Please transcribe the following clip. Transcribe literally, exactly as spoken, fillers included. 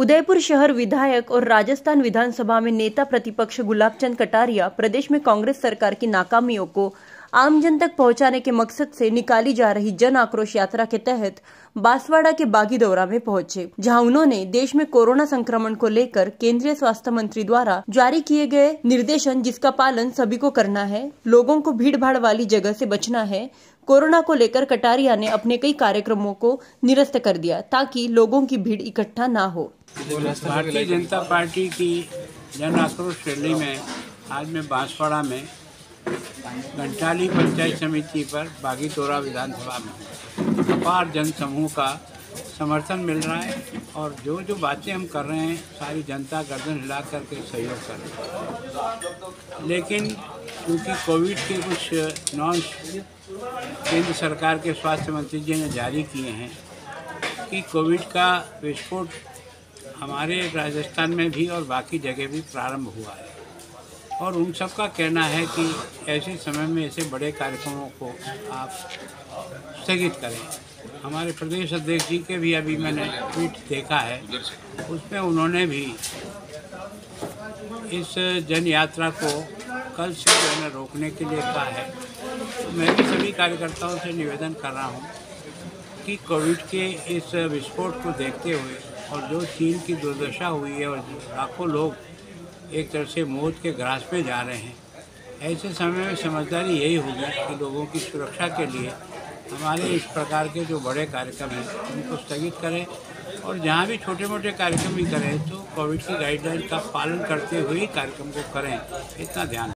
उदयपुर शहर विधायक और राजस्थान विधानसभा में नेता प्रतिपक्ष गुलाबचंद कटारिया प्रदेश में कांग्रेस सरकार की नाकामियों को आम जन तक पहुंचाने के मकसद से निकाली जा रही जन आक्रोश यात्रा के तहत बांसवाड़ा के बागीदौरा में पहुंचे, जहां उन्होंने देश में कोरोना संक्रमण को लेकर केंद्रीय स्वास्थ्य मंत्री द्वारा जारी किए गए निर्देशन, जिसका पालन सभी को करना है, लोगों को भीड़ भाड़ वाली जगह से बचना है, कोरोना को लेकर कटारिया ने अपने कई कार्यक्रमों को निरस्त कर दिया ताकि लोगों की भीड़ इकट्ठा न हो। भारतीय जनता पार्टी की जन आक्रोश रैली में आज मैं बांसवाड़ा में घंटाली पंचायत समिति पर बागीदौरा विधानसभा में अपार जनसमूह का समर्थन मिल रहा है और जो जो बातें हम कर रहे हैं सारी जनता गर्दन हिला करके सहयोग कर रही है। लेकिन क्योंकि कोविड के कुछ नॉर्म्स केंद्र सरकार के स्वास्थ्य मंत्री जी ने जारी किए हैं कि कोविड का विस्फोट हमारे राजस्थान में भी और बाकी जगह भी प्रारंभ हुआ है और उन सब का कहना है कि ऐसे समय में ऐसे बड़े कार्यक्रमों को आप स्थगित करें। हमारे प्रदेश अध्यक्ष जी के भी अभी मैंने ट्वीट देखा है, उसमें उन्होंने भी इस जन यात्रा को कल से जो है रोकने के लिए कहा है। तो मैं भी सभी कार्यकर्ताओं से निवेदन कर रहा हूँ कि कोविड के इस विस्फोट को देखते हुए और जो चीन की दुर्दशा हुई है और लाखों लोग एक तरह से मौत के ग्रास पे जा रहे हैं, ऐसे समय में समझदारी यही होगी कि लोगों की सुरक्षा के लिए हमारे इस प्रकार के जो बड़े कार्यक्रम हैं उनको स्थगित करें और जहाँ भी छोटे मोटे कार्यक्रम भी करें तो कोविड की गाइडलाइन का पालन करते हुए कार्यक्रम को करें, इतना ध्यान